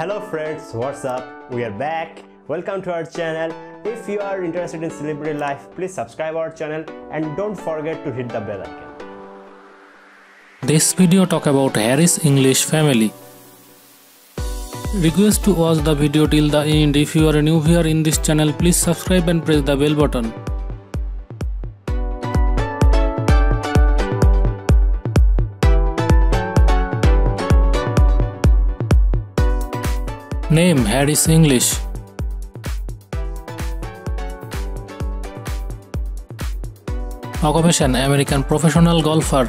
Hello friends, what's up? We are back. Welcome to our channel. If you are interested in celebrity life, please subscribe our channel and don't forget to hit the bell icon. This video talk about Harris English family. Request to watch the video till the end. If you are new here in this channel, please subscribe and press the bell button. Name: Harris English. Occupation: American professional golfer.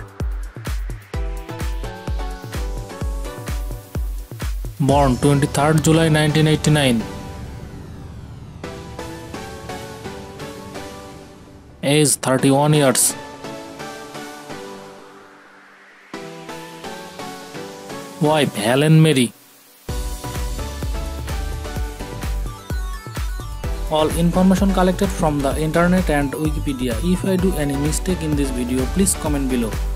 Born 23rd July 1989. Age 31 years. Wife: Helen Marie. All information collected from the internet and Wikipedia. If I do any mistake in this video, please comment below.